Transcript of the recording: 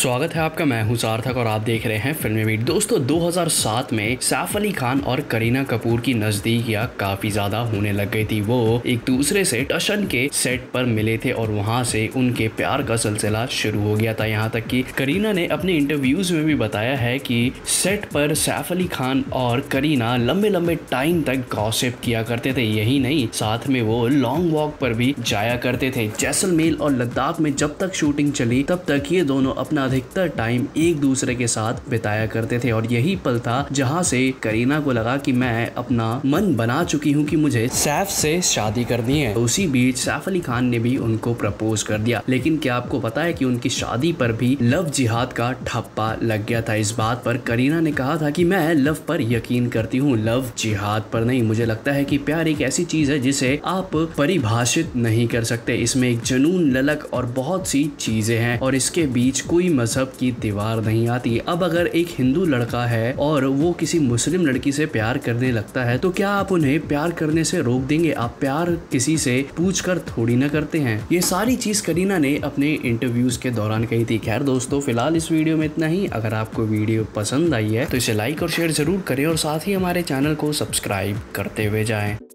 स्वागत है आपका, मैं हूं सार्थक और आप देख रहे हैं फिल्मी बीट। दोस्तों 2007 में सैफ अली खान और करीना कपूर की नजदीकियां काफी ज्यादा होने लग गई थी। वो एक दूसरे से टशन के सेट पर मिले थे और वहां से उनके प्यार का सिलसिला शुरू हो गया था। यहां तक कि करीना ने अपने इंटरव्यूज में भी बताया है कि सेट पर सैफ अली खान और करीना लंबे लंबे टाइम तक गॉसिप किया करते थे। यही नहीं, साथ में वो लॉन्ग वॉक पर भी जाया करते थे। जैसलमेर और लद्दाख में जब तक शूटिंग चली तब तक ये दोनों अपना अधिकतर टाइम एक दूसरे के साथ बिताया करते थे। और यही पल था जहां से करीना को लगा कि मैं अपना मन बना चुकी हूं कि मुझे सैफ से शादी करनी है। उसी बीच सैफ अली खान ने भी उनको प्रपोज कर दिया। लेकिन क्या आपको पता है कि उनकी शादी पर भी लव जिहाद का ठप्पा लग गया था। इस बात पर करीना ने कहा था कि मैं लव पर यकीन करती हूँ, लव जिहाद पर नहीं। मुझे लगता है कि प्यार एक ऐसी चीज है जिसे आप परिभाषित नहीं कर सकते। इसमें एक जुनून, ललक और बहुत सी चीजें हैं और इसके बीच कोई मजहब की दीवार नहीं आती। अब अगर एक हिंदू लड़का है और वो किसी मुस्लिम लड़की से प्यार करने लगता है तो क्या आप उन्हें प्यार करने से रोक देंगे? आप प्यार किसी से पूछकर थोड़ी ना करते हैं। ये सारी चीज करीना ने अपने इंटरव्यूज के दौरान कही थी। खैर दोस्तों, फिलहाल इस वीडियो में इतना ही। अगर आपको वीडियो पसंद आई है तो इसे लाइक और शेयर जरूर करें और साथ ही हमारे चैनल को सब्सक्राइब करते हुए जाएं।